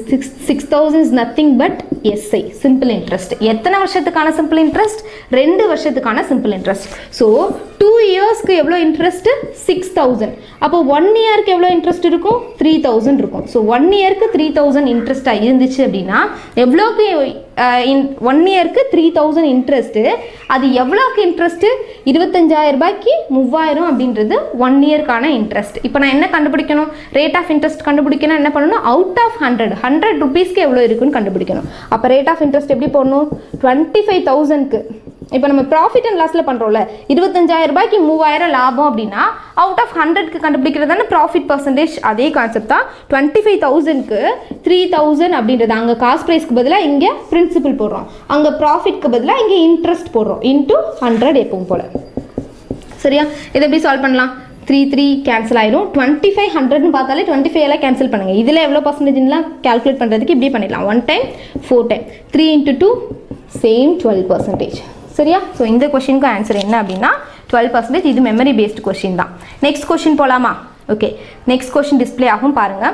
six thousand is nothing but S I simple interest எத்தனை வருஷத்துக்கான simple interest ரெண்டு வருஷத்துக்கான simple interest so two years க்கு எவ்வளவு interest six thousand அப்ப one year க்கு எவ்வளவு interest இருக்கும் three thousand இருக்கும் so one year க்கு three thousand interest ஆ இருந்துச்சு அப்படினா எவ்வளவுக்கு one year க்கு three thousand interest அது எவ்வளவுக்கு interest twenty-five thousand ரூபாய்க்கு three thousand அப்படிங்கிறது one year கான interest இப்போ நான் என்ன கண்டுபிடிக்கணும் rate of interest கண்டுபிடிக்கணும் என்ன பண்ணனும் out of one hundred rupees க்கு எவ்வளவு இருக்குன்னு கண்டுபிடிக்கணும் அப்ப rate of interest எப்படி போடணும் twenty-five thousand க்கு இப்போ நம்ம profit and loss ல பண்றோம்ல twenty-five thousand ரூபாய்க்கு three thousand லாபம் அப்படினா out of one hundred க்கு கண்டுபிடிக்கிறதுதானே profit percentage அதே கான்செப்ட் தான் twenty-five thousand க்கு three thousand அப்படிங்கிறது அங்க காஸ்ட் price க்கு பதிலா இங்க principal போடுறோம் அங்க profit க்கு பதிலா இங்க interest போடுறோம் into one hundred எப்பவும் போல சரியா இத எப்படி சால்வ் பண்ணலாம் three three cancel ஆயிடும் twenty-five hundred னு பார்த்தாலே twenty-five ல cancel பண்ணுங்க இதுல எவ்வளவு percentage னு கால்குலேட் பண்றதுக்கு இப்படி பண்ணிடலாம் one time four time three into two same twelve percent So, in the question ka answer enna abdina twelve percent idu memory based question da. Next question polama. Okay. Next question display ahum parunga.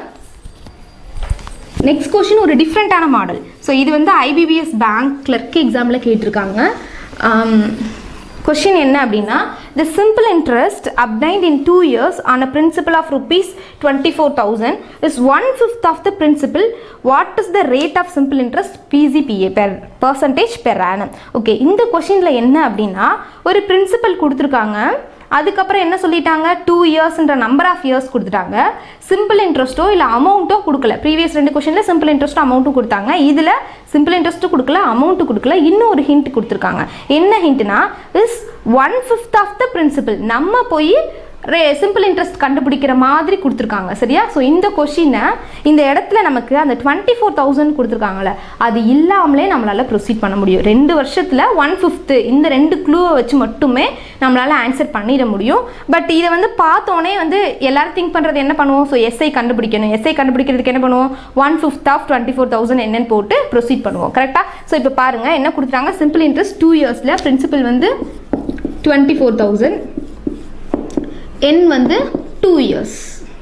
Next question or different ana model. So, idu vanda I B P S bank clerk exam la ketirukanga. Um, question enna abdina the simple interest obtained in two years on a principal of rupees twenty-four thousand is one fifth of the principal. What is the rate of simple interest P C P A per percentage per annum? Okay, in the question la enna abdina oru principal kuduthirukanga adukapra enna sollitaanga two years endra number of years kuduthanga simple interest o illa amount o kudukala previous rendu question la simple interest amount kuduthanga idhila simple interest kudukala amount kudukala inna oru hint kuduthirukanga enna hint na is one fifth of the principal namma poi simple interest கண்டுபிடிக்கிற மாதிரி கொடுத்திருக்காங்க சரியா so இந்த question இந்த இடத்துல நமக்கு அந்த twenty-four thousand கொடுத்திருக்காங்கல அது இல்லாமலே நம்மளால ப்ரோசீட் பண்ண முடியும் ரெண்டு வருஷத்துல one fifth இந்த ரெண்டு க்ளூவை வச்சு மட்டுமே நம்மளால ஆன்சர் பண்ணிர முடியும் பட் இத வந்து பார்த்தோனே வந்து எல்லாரும் திங்க் பண்றது என்ன பண்ணுவோம் சோ S I கண்டுபிடிக்கணும் S I கண்டுபிடிக்கிறதுக்கு என்ன பண்ணுவோம் one fifth of twenty-four thousand என்னன்னு போட்டு ப்ரோசீட் பண்ணுவோம் கரெக்ட்டா சோ இப்போ பாருங்க என்ன கொடுத்தாங்க simple interest two years ல principal வந்து twenty-four thousand n வந்து two years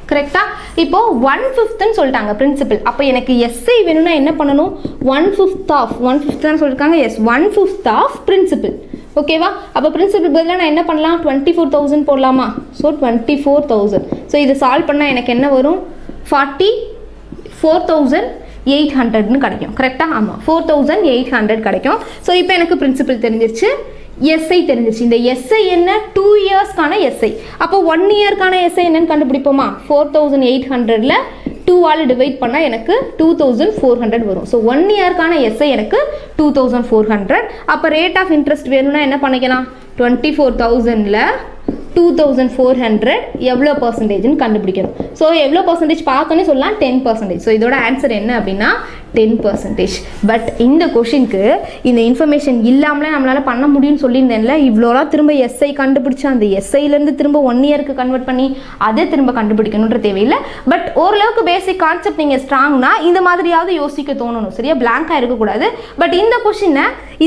கரெக்ட்டா இப்போ one fifth ன்னு சொல்லிட்டாங்க principal அப்ப எனக்கு S I வேணும்னா என்ன பண்ணனும் one fifth of one fifth ன்னு சொல்லிருக்காங்க yes one fifth of principal ஓகேவா அப்ப principal பதிலா நான் என்ன பண்ணலாம் twenty-four thousand போடலாமா சோ twenty-four thousand சோ இத சால்வ் பண்ணா எனக்கு என்ன வரும் forty-four thousand eight hundred ன்னு கிடைக்கும் கரெக்ட்டா ஆமா forty-eight hundred கிடைக்கும் சோ இப்போ எனக்கு principal தெரிஞ்சிருச்சு S I தெரிஞ்சிச்சு இந்த S I என்ன two years கான S I அப்ப one year கான S I என்னன்னு கண்டுபிடிப்போமா forty-eight hundred ல two ஆல் டிவைட் பண்ணா எனக்கு twenty-four hundred வரும் சோ one year கான S I எனக்கு twenty-four hundred அப்ப rate of interest வேணும்னா என்ன பண்ணிக்கலாம் twenty-four thousand ல twenty-four hundred எவ்வளவு percentage ன்னு கண்டுபிடிக்கணும் சோ எவ்வளவு percentage பார்க்கணும் சொல்லலாம் ten percent சோ இதோட ஆன்சர் என்ன அப்படினா ten percent பட் இந்த क्वेश्चनக்கு இந்த இன்ஃபர்மேஷன் இல்லாமலே நம்மளால பண்ண முடியும்னு சொல்லிருந்தேன்ல இவ்ளோரா திரும்ப S I கண்டுபிடிச்சா அந்த S I ல இருந்து திரும்ப one year க்கு கன்வர்ட் பண்ணி அத திரும்ப கண்டுபிடிக்கணும்ன்ற தேவை இல்ல பட் ஓரளவுக்கு பேசிக் கான்செப்ட் நீங்க ஸ்ட்ராங்னா இந்த மாதிரியாவது யோசிக்க தோணணும் சரியா blank-ஆ இருக்க கூடாது பட் இந்த क्वेश्चन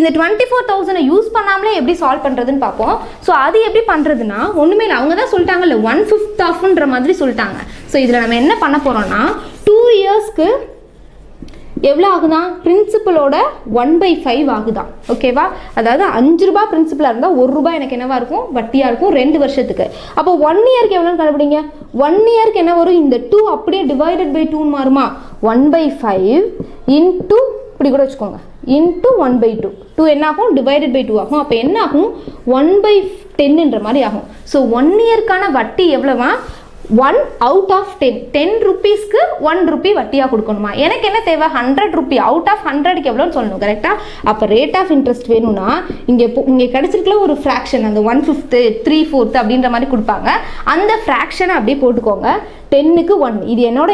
இந்த twenty-four thousand யூஸ் பண்ணாமலே எப்படி சால்வ் பண்றதுன்னு பாப்போம் சோ அது எப்படி பண்றதுனா ஒண்ணுமே இல்ல அவங்க தான் சொல்லிட்டாங்கல one fifth ஆஃப்ன்ற மாதிரி சொல்லிட்டாங்க சோ இதுல நாம என்ன பண்ண போறோம்னா two years க்கு எவ்வளவு ஆகுதா principal ஓட one by five ஆகுதா ஓகேவா அதாவது five rupees principal இருந்தா one rupee எனக்கு என்னவா இருக்கும் வட்டியா இருக்கும் two வருஷத்துக்கு அப்ப one year க்கு எவ்வளவு கண்டுபிடிங்க one year க்கு என்ன வரும் இந்த two அப்படியே divided by two மாறுமா one by five into இப்படி கூட வெச்சுக்கோங்க into one by two two என்ன ஆகும் divided by two ஆகும் அப்ப என்ன ஆகும் one by ten என்ற மாதிரி ஆகும் சோ one year கான வட்டி எவ்வளவா one out of ten ten rupees க்கு one rupee வட்டியா கொடுக்கணுமா எனக்கு என்ன தேவை one hundred rupee out of one hundred க்கு எவ்வளவுன்னு சொல்லணும் கரெக்ட்டா அப்ப rate of interest வேணும்னா இங்க இங்க கிடைச்சிருக்கல ஒரு fraction அந்த one fifth three fourth அப்படின்ற மாதிரி கொடுப்பாங்க அந்த fraction அப்படியே போட்டுக்கோங்க ten க்கு one இது என்னோட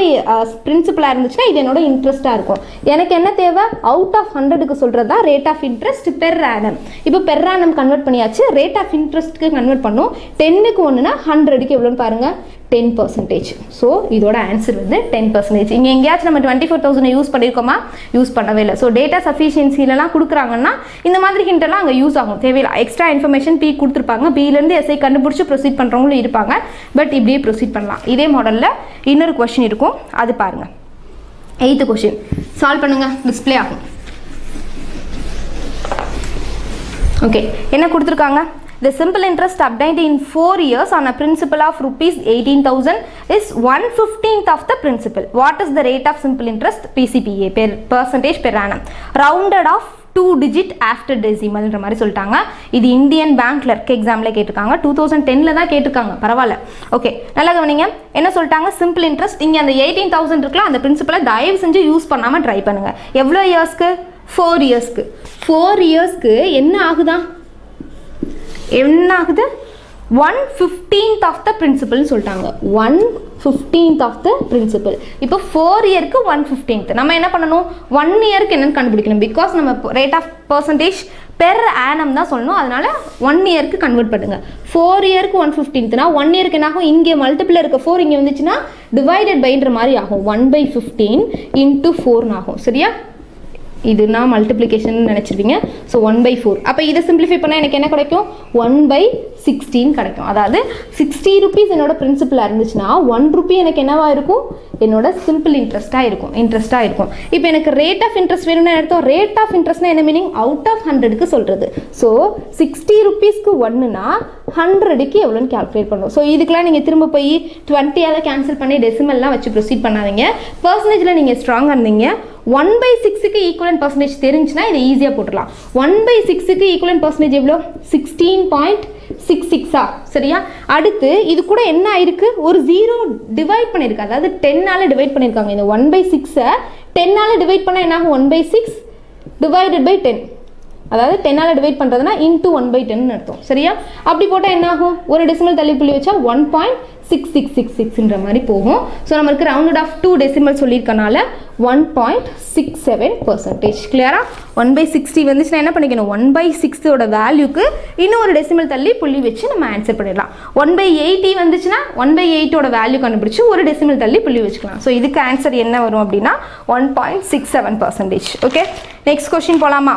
principal இருந்துச்சுனா இது என்னோட interest ஆ இருக்கும் எனக்கு என்ன தேவை out of one hundred க்கு சொல்றதா rate of interest per annum இப்போ per annum convert பண்ணியாச்சு rate of interest க்கு convert பண்ணோம் ten க்கு one னா one hundred க்கு எவ்வளவுன்னு பாருங்க ten ten percentage. So, this answer is ten percent. If we use twenty-four thousand, use it. So, data sufficiency, we use it. Extra information, P, and S I can proceed. But, we proceed. This is model, inner question. eighth question. Solve it. Display. Okay. What is it? The simple interest obtained in four years on a principal of rupees eighteen thousand is one fifteenth of the principal. What is the rate of simple interest? P C P A, per percentage per annum. Rounded off two digit after decimal ன்ற மாதிரி சொல்லிட்டாங்க. இது Indian bank clerk examல கேட்டிருக்காங்க. twenty ten ல தான் கேட்டிருக்காங்க. பரவாயில்லை. Okay. நல்லா கவனிங்க. என்ன சொல்லிட்டாங்க? சிம்பிள் இன்ட்ரஸ்ட் இங்க அந்த eighteen thousand இருக்குல அந்த பிரின்சிபலை தயவு செஞ்சு யூஸ் பண்ணாம ட்ரை பண்ணுங்க. எவ்வளவு இயர்ஸ்க்கு? four இயர்ஸ்க்கு. four இயர்ஸ்க்கு என்ன ஆகுதா? என்ன ஆகுது? one fifteenth of the principal சொல்லிட்டாங்க. one fifteenth of the principal. இப்போ four year க்கு one fifteenth. நம்ம என்ன பண்ணனும்? one year க்கு என்னன்னு கண்டுபிடிக்கணும். Because நம்ம rate of percentage per annum தான் சொல்லணும். அதனால one year க்கு கன்வர்ட் பண்ணுங்க. four year க்கு one fifteenth னா one year க்கு என்ன ஆகும்? இங்க மல்டிபிள் இருக்க four இங்க வந்துச்சுனா divided by ன்ற மாதிரி ஆகும். one by fifteen into four ஆகும். சரியா? இது நான் மல்டிப்ளிகேஷன் நினைச்சிருவீங்க. So one by four. அப்ப இத சிம்பிளிஃபை பண்ணா எனக்கு என்ன கிடைக்கும்? one by sixteen கிடைக்கும். அதாவது sixty rupees என்னோட பிரின்சிபலா இருந்துச்சுனா one rupee எனக்கு என்னவா இருக்கும்? என்னோட சிம்பிள் இன்ட்ரஸ்டா இருக்கும். இன்ட்ரஸ்டா இருக்கும். இப்போ எனக்கு ரேட் ஆஃப் இன்ட்ரஸ்ட் வேணும்னா எடுத்தா ரேட் ஆஃப் இன்ட்ரஸ்ட்னா என்ன meaning? Out of one hundred க்கு சொல்றது. So sixty rupees க்கு one னா one hundred க்கு எவ்வளவுன்னு கால்குலேட் பண்ணனும். So இதுக்குலாம் நீங்க திரும்ப போய் twenty ஆல கேன்சல் பண்ணி டெசிமல்லாம் வச்சு ப்ரோசீட் பண்ணாதீங்க. பர்சன்டேஜ்ல நீங்க ஸ்ட்ராங்கா இருந்தீங்க. one by six க்கு ஈக்குவலன்ட் परसेंटेज தெரிஞ்சினா இத ஈஸியா போட்டுறலாம். one by six க்கு ஈக்குவலன்ட் परसेंटेज எவ்வளவு? sixteen point six six ஆ. சரியா? அடுத்து இது கூட என்ன ஆயிருக்கு? ஒரு zero டிவைட் பண்ணிருக்காங்க. அதாவது ten ஆல டிவைட் பண்ணிருக்காங்க. இந்த one by six ஐ ten ஆல டிவைட் பண்ணா என்ன ஆகும்? one by six divided by ten. அதாவது ten ஆல டிவைட் பண்றதுனா into one by ten ன்னு அர்த்தம். சரியா? அப்படி போட்டா என்ன ஆகும்? ஒரு டெசிமல் தள்ளி புள்ளி வச்சா one point six six six six ன்ற மாதிரி போகும். சோ நமக்கு rounded off two டெசிமல் சொல்லிருக்கனால one point six seven percentage. கிளியரா? one by sixty வந்துச்சுனா என்ன பண்ணிக்கணும்? one by six ஓட வேல்யூக்கு இன்னும் ஒரு டெசிமல் தள்ளி புள்ளி வச்சு நம்ம ஆன்சர் பண்ணிடலாம். one by eighty வந்துச்சுனா one by eight ஓட வேல்யூ கண்டுபிடிச்சு ஒரு டெசிமல் தள்ளி புள்ளி வச்சுக்கலாம். சோ இதுக்கு ஆன்சர் என்ன வரும் அப்படினா one point six seven percentage. Okay? Next question போலாமா?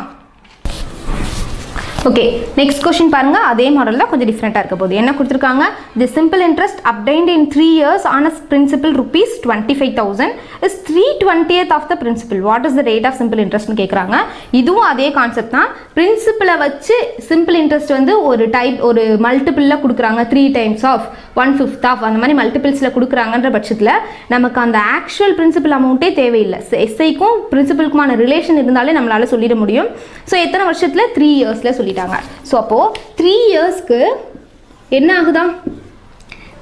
Okay, next question பாருங்க. அதே மாடல்ல கொஞ்சம் டிஃபரண்டா இருக்க போகுது. என்ன கொடுத்திருக்காங்க? The simple interest obtained in three years on a principal rupees twenty-five thousand is three twentieth of the principal. What is the rate of simple interest ன்னு கேக்குறாங்க. இதுவும் அதே கான்செப்ட் தான். principal வச்சு simple interest வந்து ஒரு டைப் ஒரு மல்டிபிள்ல கொடுக்கறாங்க. three times of one fifth of அந்த மாதிரி மல்டிபிள்ஸ்ல கொடுக்கறாங்கன்ற பட்சத்துல நமக்கு அந்த actual principal amountே தேவையில்லை. S I க்கும் principal க்குமான relation இருந்தாலே நம்மளால சொல்லிட முடியும். சோ எத்தனை வருஷத்துல three yearsல So, அப்போ three years க்கு என்ன ஆகுதா?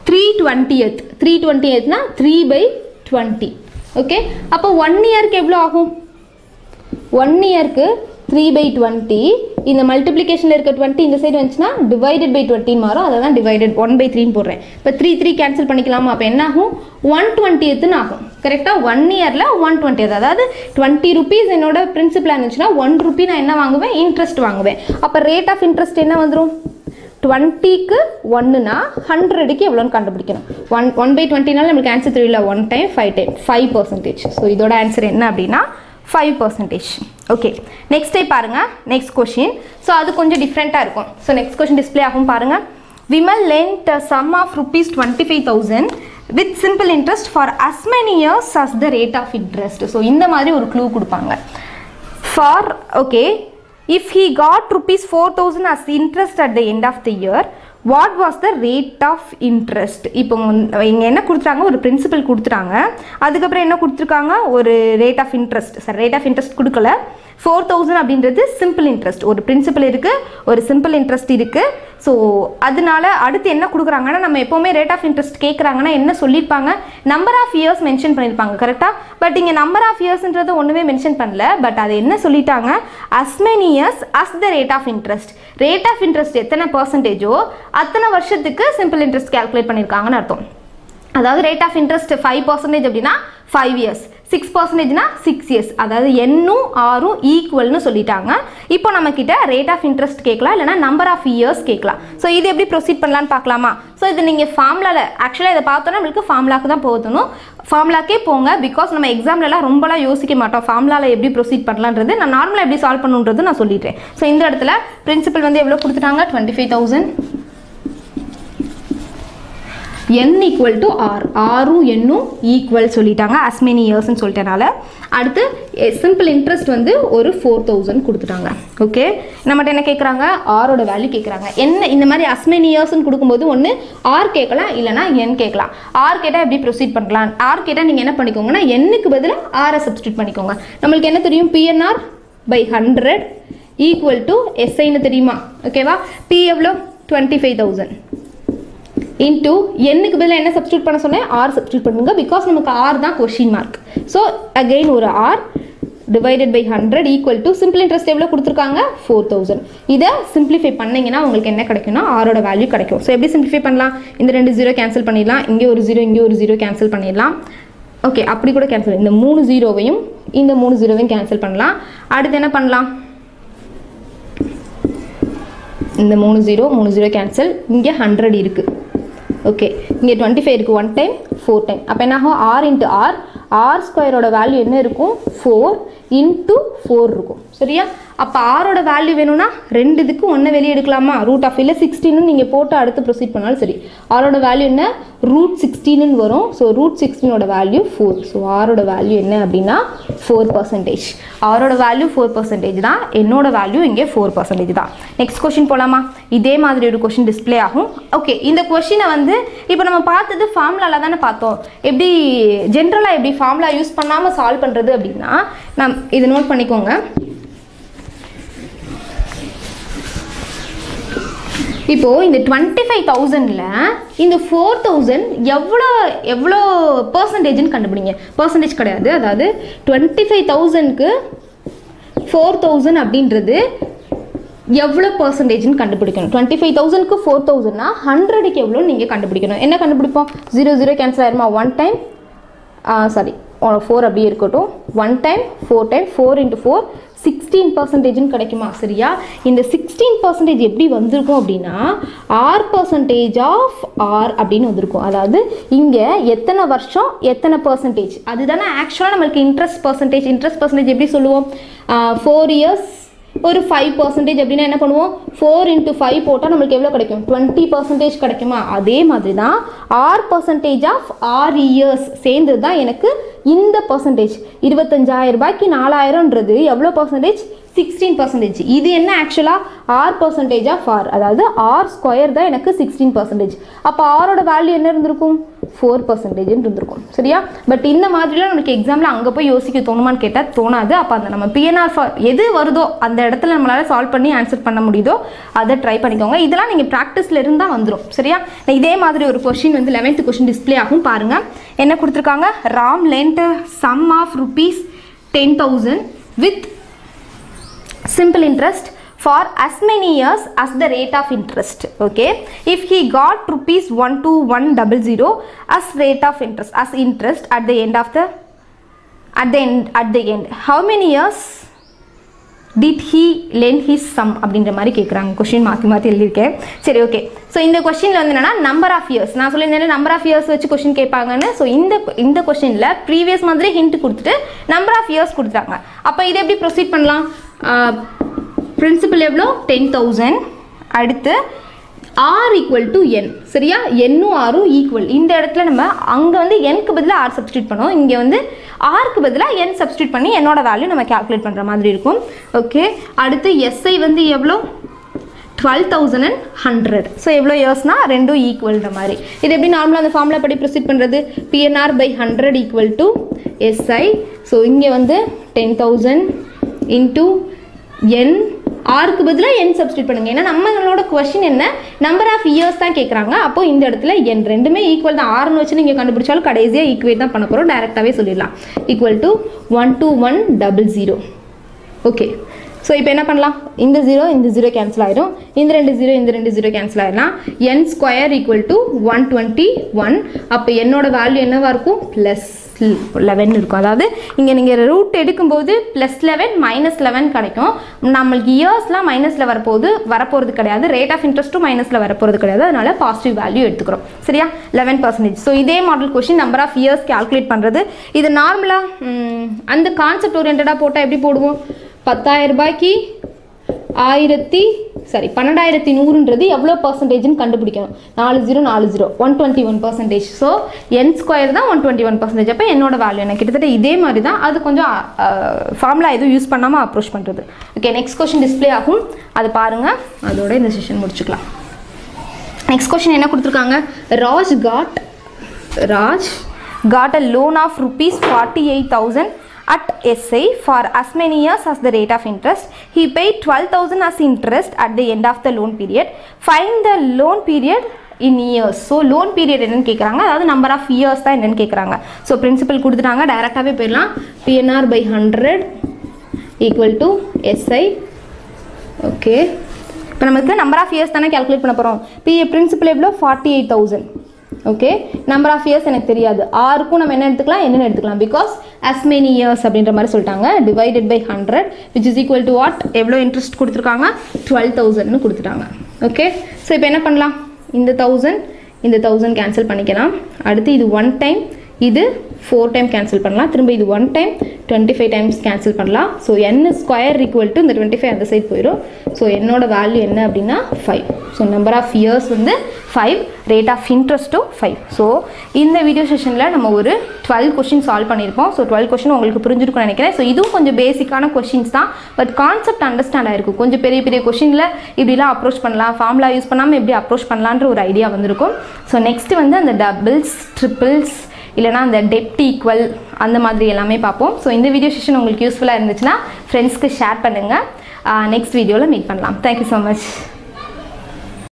three twentieth. three twentieth னா three by twenty. Okay? அப்போ one year க்கு எவ்வளவு ஆகும்? one year க்கு three by twenty. இந்த மல்டிப்ளிகேஷன்ல இருக்க twenty இந்த சைடு வந்துச்சுனா divided by twenty மாறும். அத தான் divided one by three ன்னு போடுறேன். இப்போ three three கேன்சல் பண்ணிக்கலாமா? அப்ப என்ன ஆகும்? one twentieth ன்னு ஆகும். கரெக்ட்டா? one yearல one twentieth, அதாவது twenty rupees என்னோட பிரின்சிபல் ஆனச்சுனா one rupee நான் என்ன வாங்குவேன்? இன்ட்ரஸ்ட் வாங்குவேன். அப்ப ரேட் ஆஃப் இன்ட்ரஸ்ட் என்ன வந்துரும்? twenty க்கு one னா one hundred க்கு எவ்வளவுன்னு கண்டுபிடிக்கணும். one by twenty னால நமக்கு ஆன்சர் தெரியல. one time five times five percent. So இதோட ஆன்சர் என்ன அப்படினா five percent. Okay, next type பாருங்க. next question. சோ அது கொஞ்சம் டிஃபரண்டா இருக்கும். சோ next question display ஆகும் பாருங்க. Vimal lent a sum of rupees twenty-five thousand with simple interest for as many years as the rate of interest. So இந்த மாதிரி ஒரு clue கொடுப்பாங்க. For okay, if he got rupees four thousand as interest at the end of the year, what was the rate of interest? இப்போ இங்க என்ன கொடுத்துறாங்க? ஒரு principal கொடுத்துறாங்க. அதுக்கு அப்புறம் என்ன கொடுத்துருக்காங்க? ஒரு rate of interest. சரி, rate of interest கொடுக்கல. four thousand அப்படிங்கிறது simple interest. ஒரு principal இருக்கு, ஒரு simple interest இருக்கு. சோ அதனால அடுத்து என்ன கொடுக்குறாங்கன்னா நம்ம எப்பவுமே rate of interest கேக்குறாங்கன்னா என்ன சொல்லிருப்பாங்க? number of years mention பண்ணிருப்பாங்க. கரெக்ட்டா? பட் இங்க number of yearsன்றது ஒண்ணுமே mention பண்ணல. பட் அது என்ன சொல்லிட்டாங்க? as many years as the rate of interest. rate of interest எத்தனை percentageோ அத்தனை வருஷத்துக்கு simple interest calculate பண்ணிருக்காங்கன்னு அர்த்தம். அதாவது rate of interest five percent அப்படினா five years. six percent na six years. That is n and equal. Now we have rate of interest and number of years. So this is proceed. So this is the formula. Actually, we will go to formula. Formula because we exam la use formula la proceed normally solve pannundradhu. So in the principle twenty-five thousand. N equal to R. R N equal solitanga as many years and solitana. Add simple interest on the four thousand kurutanga. Okay. Namatana kekranga R value kekranga. N in the mari as many years and kurukumodu one R kekla ilana N kekla. R keta be proceed panklan. R keta ningana panikona N kubadala R a substitute panikonga. Namal canathurium P N R by hundred equal to S I in the rima. Okay, P of twenty five thousand. Into n ku bela enna substitute panna sonna r substitute pannunga because namakku r da question mark. So again or r divided by one hundred equal to simple interest evlo kuduthirukanga four thousand. Ida simplify panningena ungalku enna kedaikuna r oda value kedaikum. So eppadi simplify pannalam indha rendu zero cancel pannidalam inge oru zero inge oru zero cancel pannidalam. Okay appadi kuda cancel indha three zero vayum indha three zero vayum cancel pannalam. Adutha enna pannalam indha three zero three zero cancel inge one hundred irukku. Okay, twenty-five one time, four time. Now R into R, R square value is four into four. So, R value is two, root of sixteen, you can proceed. R value is root sixteen, so root sixteen value four. So, R value is four percent. R value four percent, N value is four percent. Next question, this question display. Okay, this question is இப்போ நம்ம பார்த்தது ஃபார்முலால தான பார்த்தோம் எப்படி ஜெனரலா எப்படி formula use பண்ணாம solve பண்றது அப்படினா நான் இது நோட் பண்ணிக்கோங்க இப்போ இந்த twenty-five thousand ல இந்த four thousand எவ்வளவு எவ்வளவு परसेंटेज ன்னு கண்டுபிடிங்க परसेंटेज கிடையாது அதாவது twenty-five thousand க்கு four thousand அப்படின்றது எவ்வளவு परसेंटेज ன்னு கண்டுபிடிக்கணும் twenty-five thousand க்கு four thousand னா one hundred க்கு எவ்வளவு நீங்க கண்டுபிடிக்கணும் என்ன கண்டுபிடிப்போம் zero zero கேன்சல் ஆயிருமா one time sorry four அப்படியே இருக்கட்டும் one time four time four into four sixteen percent ன்னு கிடைக்குமா சரியா இந்த sixteen percent எப்படி வந்திருக்கும் அப்படினா R percent of R அப்படினு வந்திருக்கும் அதாவது இங்க எத்தனை வருஷம் எத்தனை percentage அதுதான एक्चुअली நமக்கு இன்ட்ரஸ்ட் percentage இன்ட்ரஸ்ட் percentage எப்படி சொல்லுவோம் four years ஒரு five percent அப்படினா என்ன பண்ணுவோம் four into five போட்டா நமக்கு எவ்வளவு கிடைக்கும் twenty percent கிடைக்குமா அதே மாதிரி தான் R percent of R years சேர்ந்தது தான் எனக்கு இந்த percentage twenty-five thousand ரூபாய்க்கு four thousand ன்றது எவ்வளவு percentage sixteen percent இது என்ன actually R percent of R அதாவது R square தான் எனக்கு sixteen percent அப்ப R ஓட வேல்யூ என்ன இருந்திருக்கும் four percent இருந்திருக்கும் சரியா பட் இந்த மாதிரில நமக்கு एग्जामல அங்க போய் யோசிக்க தோணுமான்னு கேட்டா தோணாது அப்ப அந்த நம்ம P N R எது வருதோ அந்த இடத்துல நம்மளால சால்வ் பண்ணி ஆன்சர் பண்ண முடியுதோ அத ட்ரை பண்ணிக்கோங்க இதெல்லாம் நீங்க பிராக்டீஸ்ல இருந்தா வந்துரும் சரியா இதே மாதிரி ஒரு क्वेश्चन வந்து eleventh क्वेश्चन டிஸ்ப்ளே ஆகும் பாருங்க என்ன கொடுத்திருக்காங்க Ram lent sum of rupees ten thousand with simple interest for as many years as the rate of interest. Okay, if he got rupees one two one zero zero as rate of interest as interest at the end of the at the end at the end how many years did he lend his sum அப்படிங்கற மாதிரி கேக்குறாங்க question மாத்தி மாத்தி எழுதி இருக்கேன் சரி okay so இந்த क्वेश्चनல வந்து என்னன்னா number of years நான் சொல்லினேனே number of years வெச்சு क्वेश्चन கேட்பாங்கன்னு சோ இந்த இந்த क्वेश्चनல previous மாதிரி hint கொடுத்துட்டு number of years கொடுத்துட்டாங்க அப்ப இத எப்படி proceed பண்ணலாம் principle எவ்வளவு ten thousand அடுத்து R equal to N சரியா N னும் R ம் equal இந்த இடத்துல நம்ம அங்க வந்து N க்கு பதிலா R substitute பண்ணோம் இங்க வந்து R க்கு பதிலா N substitute பண்ணி N ஓட வேல்யூ நம்ம கால்குலேட் பண்ற மாதிரி இருக்கும் ஓகே அடுத்து S I வந்து எவ்வளவு twelve thousand one hundred so எவ்வளவு years னா ரெண்டும் ஈக்குவல்ன்ற மாதிரி இது எப்படி நார்மலா அந்த ஃபார்முலா படி ப்ரோசீட் பண்றது P N R by one hundred equal to S I so இங்க வந்து ten thousand into N R க்கு பதிலா N சப்ஸ்டிட் பண்ணுங்க ஏன்னா நம்மளோட क्वेश्चन என்ன நம்பர் ஆஃப் இயர்ஸ் தான் கேக்குறாங்க அப்போ இந்த இடத்துல N ரெண்டுமே ஈக்குவல் தான் R னு வெச்சு நீங்க கண்டுபிடிச்சாலும் கடைசியா ஈக்குவேட் தான் பண்ணப் போறோம் डायरेक्टली சொல்லிரலாம் equal to one two one zero zero okay so இப்போ என்ன பண்ணலாம் இந்த zero இந்த zero கேன்சல் ஆயிடும் இந்த ரெண்டு zero இந்த ரெண்டு zero கேன்சல் ஆயிரலாம் N square equal to one twenty-one அப்ப N ஓட வேல்யூ என்னவா இருக்கும் plus eleven இருக்கும். அதாவது இங்க நீங்க root எடுக்கும்போது plus eleven minus eleven கிடைக்கும். நமக்கு yearsலாம் minusல வர போகுது வர போறது கிடையாது. Rate of interest minusல வர போறது கிடையாது. அதனால positive value எடுத்துக்கிறோம். சரியா? eleven percent. So இதே model question number of years calculate பண்றது. இது நார்மலா அந்த கான்செப்ட் oriented போட்டா எப்படி போடுவோம்? ten thousand ரூபாய்க்கு one thousand sorry twelve thousand one hundred ன்றது எவ்வளவு percentage ன்னு கண்டுபிடிக்கணும். forty forty one hundred twenty-one percent. So n square தான் one hundred twenty-one percent. அப்ப n ஓட வேல்யூ என்ன கிட்டத்தட்ட இதே மாதிரி தான். அது கொஞ்சம் ஃபார்முலா எதுவும் யூஸ் பண்ணாம அப்ரோச் பண்றது. ஓகே நெக்ஸ்ட் क्वेश्चन டிஸ்ப்ளே ஆகும். அது பாருங்க. அதோட இந்த செஷன் முடிச்சுக்கலாம். நெக்ஸ்ட் क्वेश्चन என்ன கொடுத்திருக்காங்க? Raj got Raj got a loan of rupees forty-eight thousand at S I for as many years as the rate of interest. He paid twelve thousand as interest at the end of the loan period. Find the loan period in years. So loan period enna kekranga adha number of years tha enna kekranga. So principal kuduthanga direct ave peralam P N R by one hundred equal to S I. okay ipo namakku number of years thana calculate panna porom. P principal evlo forty-eight thousand. Okay, number of years எனக்கு தெரியாது. R க்கு நம்ம என்ன எடுத்துக்கலாம் என்னன்னு எடுத்துக்கலாம் because as many years அப்படிங்கற மாதிரி சொல்லிட்டாங்க. Divided by one hundred which is equal to what? எவ்வளவு இன்ட்ரஸ்ட் கொடுத்திருக்காங்க? twelve thousand னு கொடுத்துட்டாங்க. Okay, so இப்போ என்ன பண்ணலாம்? இந்த one thousand இந்த one thousand கேன்சல் பண்ணிக்கலாம். அடுத்து இது one time இது four time cancel பண்ணலாம். திரும்ப இது one time twenty-five times cancel பண்ணலாம். So n square equal to இந்த twenty-five அந்த சைடு போயிடும். So n ஓட வேல்யூ என்ன அப்படினா five. So number of years வந்து five, rate of interest to five. So இந்த வீடியோ செஷன்ல நம்ம ஒரு twelve क्वेश्चन சால்வ் பண்ணிருப்போம். So twelve क्वेश्चन உங்களுக்கு புரிஞ்சிருக்கும்னு நினைக்கிறேன். So இதுவும் கொஞ்சம் பேசிக்கான क्वेश्चंस தான். பட் கான்செப்ட் அண்டர்ஸ்டாண்ட் ஆயிருக்கும். கொஞ்சம் பெரிய பெரிய क्वेश्चनல இப்படிலாம் அப்ரோச் பண்ணலாம். ஃபார்முலா யூஸ் பண்ணாம எப்படி அப்ரோச் பண்ணலாம்ன்ற ஒரு ஐடியா வந்திருக்கும். So next வந்து அந்த டபுள்ஸ், ட்ரிபிள்ஸ் இல்லனா அந்த டெப்ட் ஈக்குவல் அந்த மாதிரி எல்லாமே பாப்போம். So இந்த வீடியோ செஷன் உங்களுக்கு யூஸ்ஃபுல்லா இருந்துச்சுனா फ्रेंड्स க்கு ஷேர் பண்ணுங்க. நெக்ஸ்ட் வீடியோல மீட் பண்ணலாம். Thank you so much.